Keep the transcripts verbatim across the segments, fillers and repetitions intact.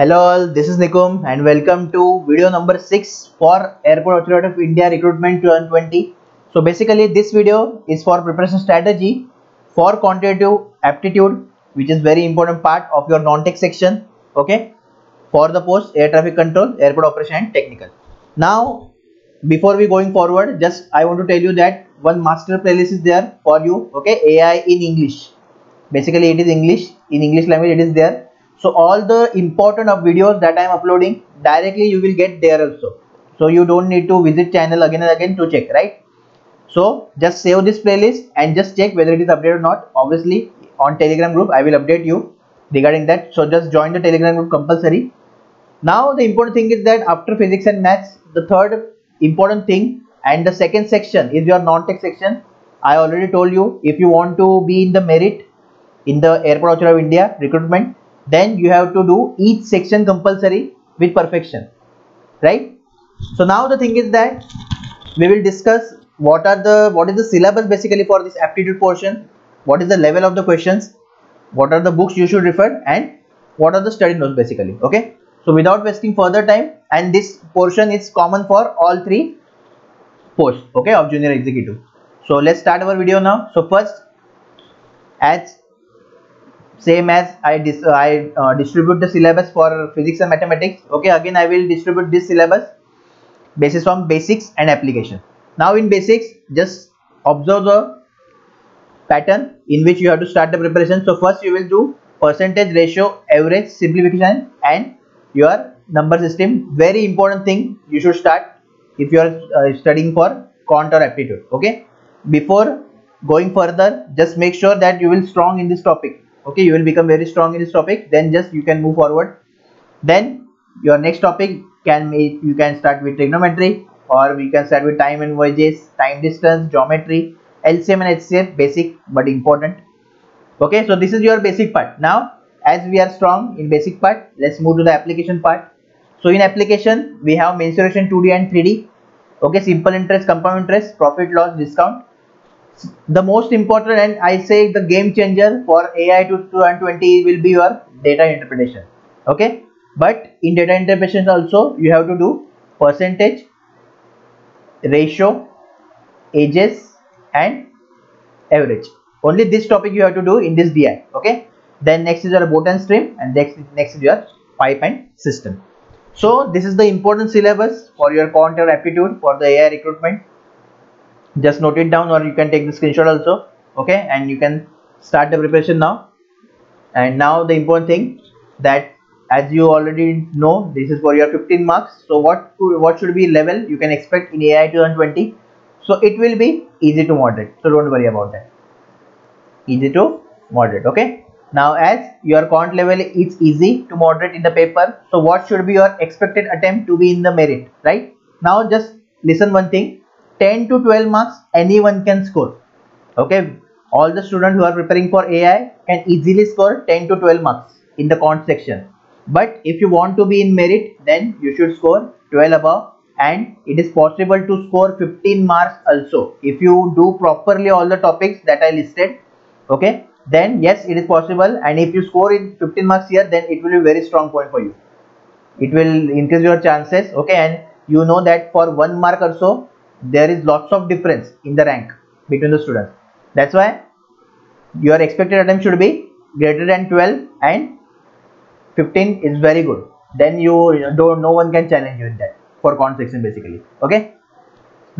Hello all, this is Nikum and welcome to video number six for Airport Authority of India recruitment twenty twenty. So basically this video is for preparation strategy for quantitative aptitude, which is very important part of your non-tech section, okay, for the post air traffic control, airport operation and technical. Now before we going forward, just I want to tell you that one master playlist is there for you, okay, A I in English. Basically it is English, in English language it is there. So all the important of videos that I am uploading directly you will get there also. So you don't need to visit channel again and again to check, right? So just save this playlist and just check whether it is updated or not. Obviously on Telegram group I will update you regarding that. So just join the Telegram group compulsory. Now the important thing is that after physics and maths, the third important thing and the second section is your non-tech section. I already told you, if you want to be in the merit in the Airport Authority of India recruitment, then you have to do each section compulsory with perfection, right? So now the thing is that we will discuss what are the what is the syllabus basically for this aptitude portion, what is the level of the questions, what are the books you should refer, and what are the study notes basically, okay? So without wasting further time, and this portion is common for all three posts, okay, of junior executive. So let's start our video now. So first, as same as I, dis I uh, distribute the syllabus for physics and mathematics, okay, again I will distribute this syllabus basis on basics and application. Now in basics, just observe the pattern in which you have to start the preparation. So first you will do percentage, ratio, average, simplification and your number system. Very important thing you should start if you are uh, studying for quant or aptitude, okay. Before going further, just make sure that you will strong in this topic. Okay, you will become very strong in this topic, then just you can move forward. Then your next topic can make, you can start with trigonometry, or we can start with time and voyages, time distance, geometry, L C M and H C F, basic but important. Okay, so this is your basic part. Now as we are strong in basic part, let's move to the application part. So in application we have mensuration two D and three D, okay, simple interest, compound interest, profit loss, discount. The most important and I say the game changer for A I twenty twenty will be your data interpretation, okay. But in data interpretation also you have to do percentage, ratio, ages and average. Only this topic you have to do in this D I, okay. Then next is your boat and stream, and next, next is your pipe and system. So this is the important syllabus for your quant or aptitude for the A I recruitment. Just note it down, or you can take the screenshot also, okay, and you can start the preparation now. And now the important thing, that as you already know, this is for your fifteen marks. So what what should be level you can expect in A I twenty twenty? So it will be easy to moderate, so don't worry about that, easy to moderate, okay. Now as your quant level is easy to moderate in the paper, so what should be your expected attempt to be in the merit, right? Now just listen one thing, ten to twelve marks anyone can score, okay. All the students who are preparing for A I can easily score ten to twelve marks in the quant section. But if you want to be in merit, then you should score twelve above, and it is possible to score fifteen marks also if you do properly all the topics that I listed, okay. Then yes, it is possible, and if you score in fifteen marks here, then it will be very strong point for you, it will increase your chances, okay. And you know that for one mark or so there is lots of difference in the rank between the students. That's why your expected attempt should be greater than twelve, and fifteen is very good. Then you don't, no one can challenge you in that for quant section basically, okay.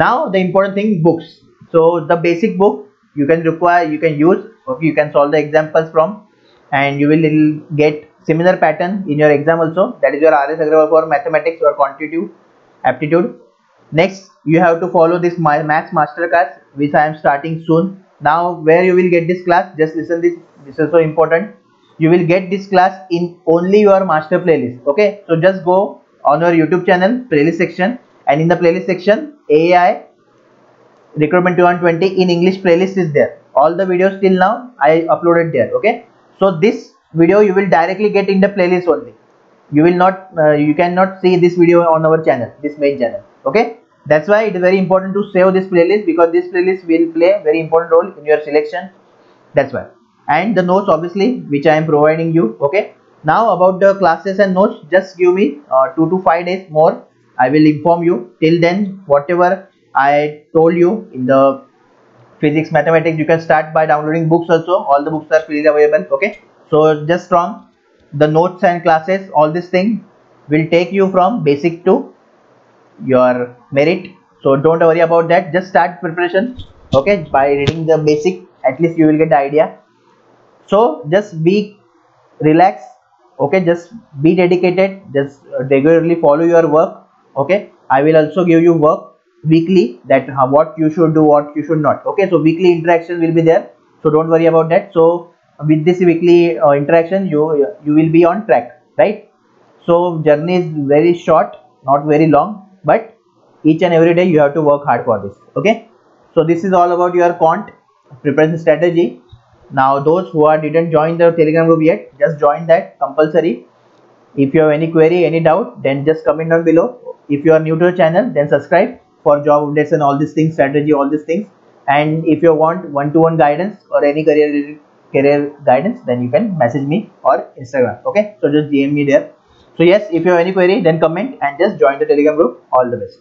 Now the important thing, books. So the basic book you can require, you can use, okay, you can solve the examples from, and you will get similar pattern in your exam also. That is your R S Agrawal for mathematics or quantitative aptitude. Next, you have to follow this my Maths Masterclass, which I am starting soon. Now where you will get this class, just listen this, this is so important. You will get this class in only your master playlist, okay. So just go on your YouTube channel, playlist section, and in the playlist section, A I Recruitment twenty twenty in English playlist is there. All the videos till now I uploaded there, okay. So this video you will directly get in the playlist only. You will not, uh, you cannot see this video on our channel, this main channel, okay. That's why it is very important to save this playlist, because this playlist will play a very important role in your selection. That's why. And the notes obviously which I am providing you, okay. Now about the classes and notes, just give me uh, two to five days more. I will inform you. Till then, whatever I told you in the physics, mathematics, you can start by downloading books also. All the books are freely available. Okay, so just from the notes and classes, all this thing will take you from basic to your merit. So don't worry about that. Just start preparation. Okay, by reading the basic, at least you will get the idea. So just be relaxed. Okay, just be dedicated. Just regularly follow your work. Okay, I will also give you work weekly, that uh, what you should do, what you should not. Okay, so weekly interaction will be there. So don't worry about that. So with this weekly uh, interaction, you you will be on track, right? So journey is very short, not very long, but each and every day you have to work hard for this. Okay, so this is all about your quant preparation strategy. Now those who are didn't join the Telegram group yet, just join that compulsory. If you have any query, any doubt, then just comment down below. If you are new to the channel, then subscribe for job updates and all these things, strategy, all these things. And if you want one-to-one guidance or any career career guidance, then you can message me or Instagram. Okay, so just D M me there. So yes, if you have any query, then comment and just join the Telegram group. All the best.